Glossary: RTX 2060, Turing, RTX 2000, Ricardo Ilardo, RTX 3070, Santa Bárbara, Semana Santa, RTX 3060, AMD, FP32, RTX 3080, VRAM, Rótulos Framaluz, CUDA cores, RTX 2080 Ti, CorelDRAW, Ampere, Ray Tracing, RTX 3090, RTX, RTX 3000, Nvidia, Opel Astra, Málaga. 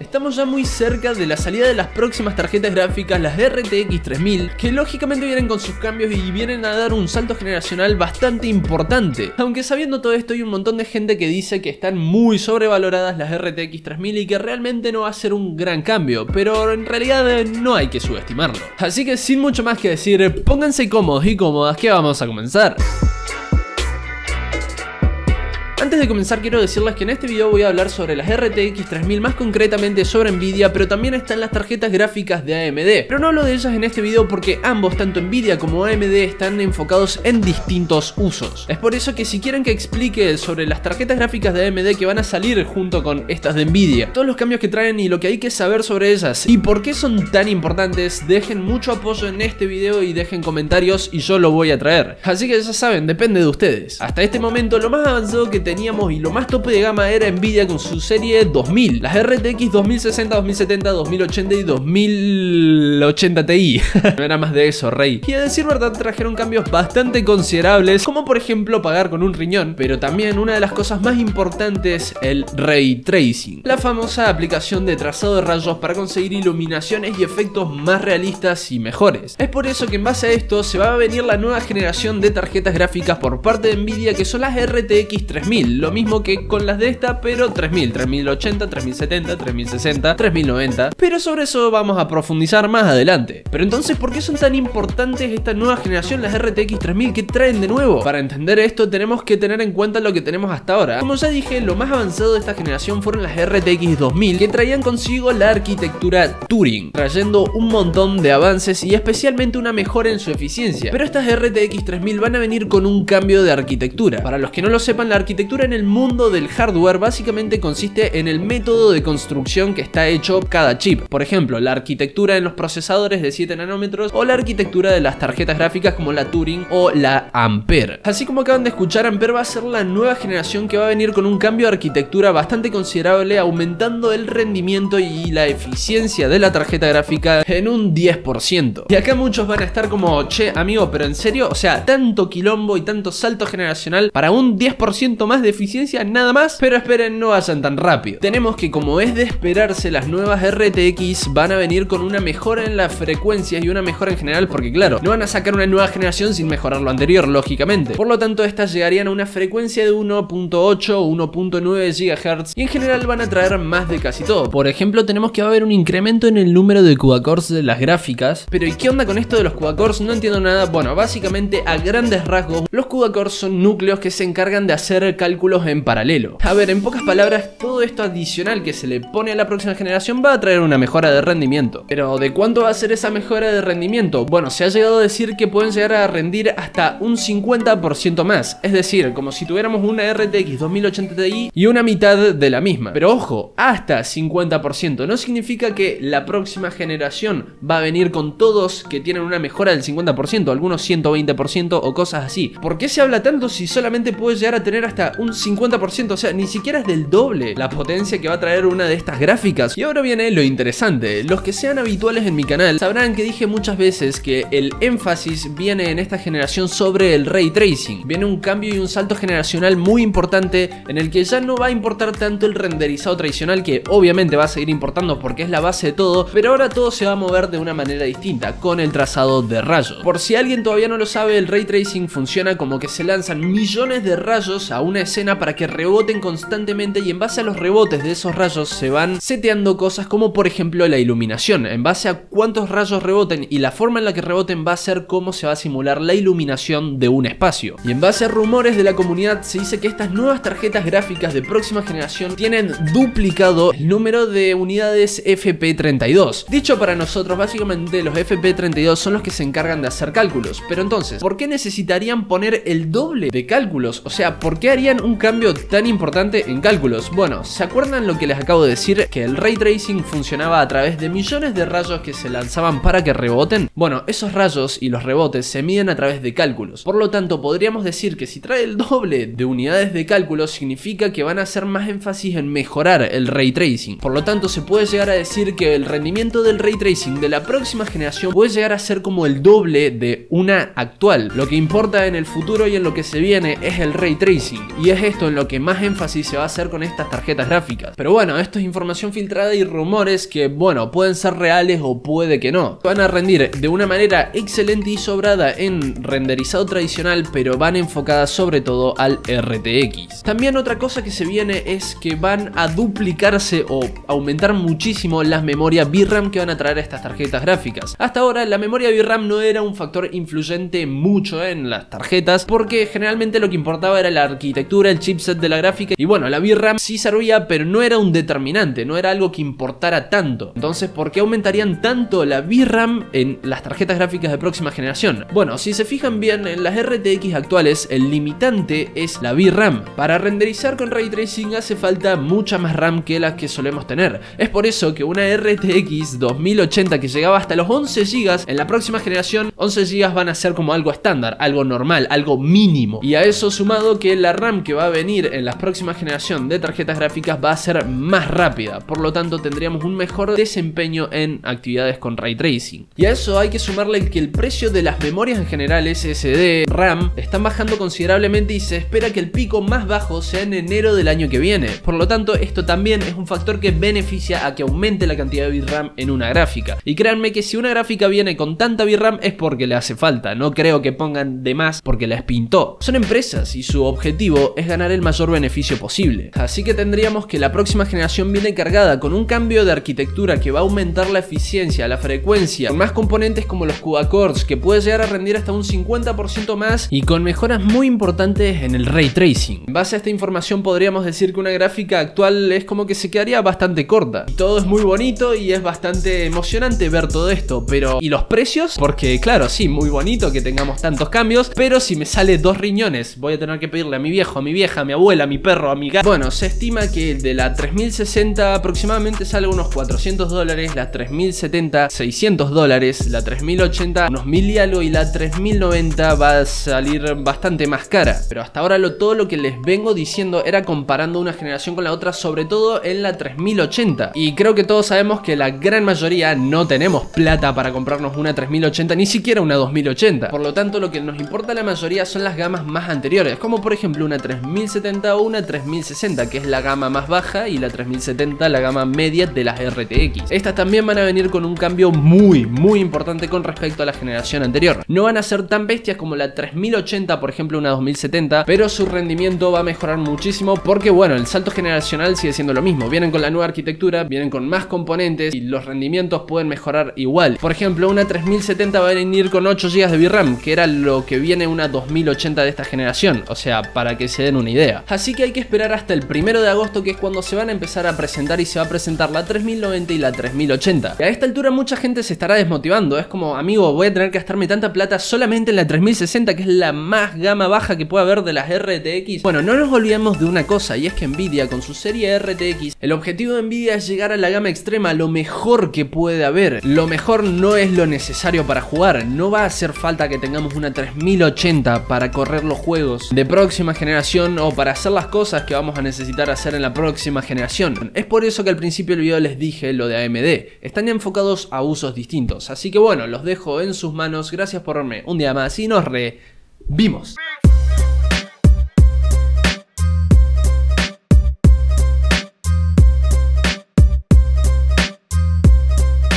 Estamos ya muy cerca de la salida de las próximas tarjetas gráficas, las RTX 3000, que lógicamente vienen con sus cambios y vienen a dar un salto generacional bastante importante. Aunque sabiendo todo esto hay un montón de gente que dice que están muy sobrevaloradas las RTX 3000 y que realmente no va a ser un gran cambio, pero en realidad no hay que subestimarlo. Así que sin mucho más que decir, pónganse cómodos y cómodas que vamos a comenzar. Antes de comenzar quiero decirles que en este video voy a hablar sobre las RTX 3000, más concretamente sobre Nvidia, pero también están las tarjetas gráficas de AMD. Pero no hablo de ellas en este video porque ambos, tanto Nvidia como AMD, están enfocados en distintos usos. Es por eso que si quieren que explique sobre las tarjetas gráficas de AMD que van a salir junto con estas de Nvidia, todos los cambios que traen y lo que hay que saber sobre ellas y por qué son tan importantes, dejen mucho apoyo en este video y dejen comentarios y yo lo voy a traer. Así que ya saben, depende de ustedes. Hasta este momento lo más avanzado que teníamos y lo más tope de gama era Nvidia con su serie 2000, las RTX 2060, 2070, 2080 y 2080 Ti. No era más de eso, rey. Y a decir verdad trajeron cambios bastante considerables, como por ejemplo pagar con un riñón, pero también una de las cosas más importantes, el Ray Tracing, la famosa aplicación de trazado de rayos para conseguir iluminaciones y efectos más realistas y mejores. Es por eso que en base a esto se va a venir la nueva generación de tarjetas gráficas por parte de Nvidia, que son las RTX 3000. Lo mismo que con las de esta, pero 3000, 3080, 3070, 3060, 3090. Pero sobre eso vamos a profundizar más adelante. Pero entonces, ¿por qué son tan importantes esta nueva generación, las RTX 3000? ¿Qué traen de nuevo? Para entender esto tenemos que tener en cuenta lo que tenemos hasta ahora. Como ya dije, lo más avanzado de esta generación fueron las RTX 2000, que traían consigo la arquitectura Turing, trayendo un montón de avances y especialmente una mejora en su eficiencia. Pero estas RTX 3000 van a venir con un cambio de arquitectura. Para los que no lo sepan, la arquitectura en el mundo del hardware básicamente consiste en el método de construcción que está hecho cada chip. Por ejemplo, la arquitectura en los procesadores de 7 nanómetros o la arquitectura de las tarjetas gráficas como la Turing o la Ampere. Así como acaban de escuchar, Ampere va a ser la nueva generación que va a venir con un cambio de arquitectura bastante considerable, aumentando el rendimiento y la eficiencia de la tarjeta gráfica en un 10%. Y acá muchos van a estar como, che, amigo, pero en serio, o sea, tanto quilombo y tanto salto generacional para un 10% más de eficiencia nada más. Pero esperen, no vayan tan rápido. Tenemos que, como es de esperarse, las nuevas RTX van a venir con una mejora en las frecuencias y una mejora en general, porque claro, no van a sacar una nueva generación sin mejorar lo anterior, lógicamente. Por lo tanto, estas llegarían a una frecuencia de 1.8 o 1.9 GHz y en general van a traer más de casi todo. Por ejemplo, tenemos que va a haber un incremento en el número de CUDA cores de las gráficas. Pero ¿y qué onda con esto de los CUDA cores? No entiendo nada. Bueno, básicamente a grandes rasgos, los CUDA cores son núcleos que se encargan de hacer cálculos en paralelo. A ver, en pocas palabras, todo esto adicional que se le pone a la próxima generación va a traer una mejora de rendimiento. Pero ¿de cuánto va a ser esa mejora de rendimiento? Bueno, se ha llegado a decir que pueden llegar a rendir hasta un 50% más. Es decir, como si tuviéramos una RTX 2080 Ti y una mitad de la misma. Pero ojo, hasta 50%. No significa que la próxima generación va a venir con todos que tienen una mejora del 50%, algunos 120% o cosas así. ¿Por qué se habla tanto si solamente puede llegar a tener hasta un 50%, o sea, ni siquiera es del doble la potencia que va a traer una de estas gráficas? Y ahora viene lo interesante. Los que sean habituales en mi canal sabrán que dije muchas veces que el énfasis viene en esta generación sobre el Ray Tracing. Viene un cambio y un salto generacional muy importante en el que ya no va a importar tanto el renderizado tradicional, que obviamente va a seguir importando porque es la base de todo, pero ahora todo se va a mover de una manera distinta, con el trazado de rayos. Por si alguien todavía no lo sabe, el Ray Tracing funciona como que se lanzan millones de rayos a una escena para que reboten constantemente, y en base a los rebotes de esos rayos se van seteando cosas como por ejemplo la iluminación. En base a cuántos rayos reboten y la forma en la que reboten va a ser cómo se va a simular la iluminación de un espacio. Y en base a rumores de la comunidad se dice que estas nuevas tarjetas gráficas de próxima generación tienen duplicado el número de unidades FP32. Dicho para nosotros, básicamente los FP32 son los que se encargan de hacer cálculos. Pero entonces, ¿por qué necesitarían poner el doble de cálculos? O sea, ¿por qué harían un cambio tan importante en cálculos? Bueno, ¿se acuerdan lo que les acabo de decir? Que el Ray Tracing funcionaba a través de millones de rayos que se lanzaban para que reboten. Bueno, esos rayos y los rebotes se miden a través de cálculos. Por lo tanto, podríamos decir que si trae el doble de unidades de cálculo, significa que van a hacer más énfasis en mejorar el Ray Tracing. Por lo tanto, se puede llegar a decir que el rendimiento del Ray Tracing de la próxima generación puede llegar a ser como el doble de una actual. Lo que importa en el futuro y en lo que se viene es el Ray Tracing. y es esto en lo que más énfasis se va a hacer con estas tarjetas gráficas. Pero bueno, esto es información filtrada y rumores que, bueno, pueden ser reales o puede que no. Van a rendir de una manera excelente y sobrada en renderizado tradicional, pero van enfocadas sobre todo al RTX. También otra cosa que se viene es que van a duplicarse o aumentar muchísimo las memorias VRAM que van a traer a estas tarjetas gráficas. Hasta ahora la memoria VRAM no era un factor influyente mucho en las tarjetas, porque generalmente lo que importaba era la arquitectura, el chipset de la gráfica, y bueno, la VRAM sí servía, pero no era un determinante, no era algo que importara tanto. Entonces, ¿por qué aumentarían tanto la VRAM en las tarjetas gráficas de próxima generación? Bueno, si se fijan bien, en las RTX actuales el limitante es la VRAM. Para renderizar con Ray Tracing hace falta mucha más RAM que las que solemos tener. Es por eso que una RTX 2080 que llegaba hasta los 11 GB, en la próxima generación 11 GB van a ser como algo estándar, algo normal, algo mínimo. Y a eso sumado que la RAM que va a venir en la próxima generación de tarjetas gráficas va a ser más rápida, por lo tanto tendríamos un mejor desempeño en actividades con Ray Tracing. Y a eso hay que sumarle que el precio de las memorias en general, SSD, RAM, están bajando considerablemente y se espera que el pico más bajo sea en enero del año que viene. Por lo tanto, esto también es un factor que beneficia a que aumente la cantidad de VRAM en una gráfica. Y créanme que si una gráfica viene con tanta VRAM es porque le hace falta, no creo que pongan de más porque las pintó. Son empresas y su objetivo es ganar el mayor beneficio posible. Así que tendríamos que la próxima generación viene cargada con un cambio de arquitectura que va a aumentar la eficiencia, la frecuencia, con más componentes como los CUDA cores, que puede llegar a rendir hasta un 50% más y con mejoras muy importantes en el Ray Tracing. En base a esta información podríamos decir que una gráfica actual es como que se quedaría bastante corta. Todo es muy bonito y es bastante emocionante ver todo esto, pero ¿y los precios? Porque claro, sí, muy bonito que tengamos tantos cambios, pero si me sale dos riñones, voy a tener que pedirle a mi viejo, a mi vieja, a mi abuela, a mi perro, a mi gato. Bueno, se estima que de la 3060 aproximadamente sale unos $400, la 3070 $600, la 3080 unos 1000 y algo, y la 3090 va a salir bastante más cara. Pero hasta ahora todo lo que les vengo diciendo era comparando una generación con la otra, sobre todo en la 3080. Y creo que todos sabemos que la gran mayoría no tenemos plata para comprarnos una 3080, ni siquiera una 2080. Por lo tanto, lo que nos importa a la mayoría son las gamas más anteriores, como por ejemplo una 3070 o una 3060, que es la gama más baja, y la 3070 la gama media de las RTX. Estas también van a venir con un cambio muy importante con respecto a la generación anterior. No van a ser tan bestias como la 3080, por ejemplo una 2070, pero su rendimiento va a mejorar muchísimo, porque bueno, el salto generacional sigue siendo lo mismo. Vienen con la nueva arquitectura, vienen con más componentes y los rendimientos pueden mejorar igual. Por ejemplo, una 3070 va a venir con 8 GB de VRAM, que era lo que viene una 2080 de esta generación, o sea, para que se den una idea. Así que hay que esperar hasta el 1 de agosto, que es cuando se van a empezar a presentar, y se va a presentar la 3090 y la 3080. Y a esta altura mucha gente se estará desmotivando, es como, amigo, voy a tener que gastarme tanta plata solamente en la 3060, que es la más gama baja que puede haber de las RTX. Bueno, no nos olvidemos de una cosa, y es que Nvidia con su serie RTX, el objetivo de Nvidia es llegar a la gama extrema, lo mejor que puede haber. Lo mejor no es lo necesario para jugar, no va a hacer falta que tengamos una 3080 para correr los juegos de próxima generación o para hacer las cosas que vamos a necesitar hacer en la próxima generación. Es por eso que al principio del video les dije lo de AMD, están enfocados a usos distintos. Así que bueno, los dejo en sus manos, gracias por verme un día más y nos revimos.